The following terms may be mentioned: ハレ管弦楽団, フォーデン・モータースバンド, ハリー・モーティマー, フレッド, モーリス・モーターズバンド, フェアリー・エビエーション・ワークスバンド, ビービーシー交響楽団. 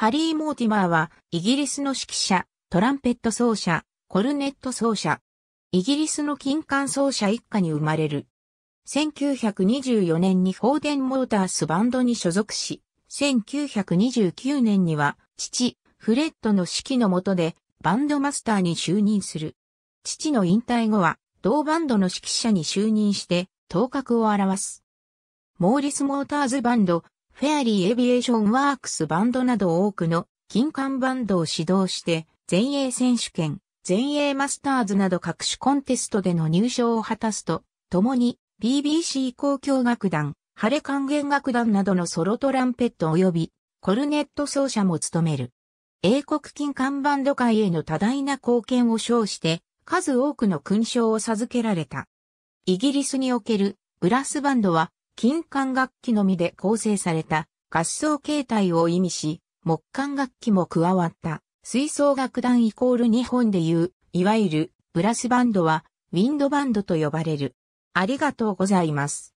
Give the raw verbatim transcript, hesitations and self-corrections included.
ハリー・モーティマーは、イギリスの指揮者、トランペット奏者、コルネット奏者、イギリスの金管奏者一家に生まれる。せんきゅうひゃくにじゅうよねんにフォーデン・モータースバンドに所属し、せんきゅうひゃくにじゅうきゅうねんには、父、フレッドの指揮の下で、バンドマスターに就任する。父の引退後は、同バンドの指揮者に就任して、頭角を現す。モーリス・モーターズバンド、フェアリー・エビエーション・ワークスバンドなど多くの金管バンドを指導して、全英選手権、全英マスターズなど各種コンテストでの入賞を果たすと、共に ビービーシー 交響楽団、ハレ管弦楽団などのソロトランペット及びコルネット奏者も務める。英国金管バンド界への多大な貢献を称して、数多くの勲章を授けられた。イギリスにおけるブラスバンドは金管楽器のみで構成された合奏形態を意味し、木管楽器も加わった吹奏楽団イコール日本でいう、いわゆるブラスバンドはウィンドバンドと呼ばれる。ありがとうございます。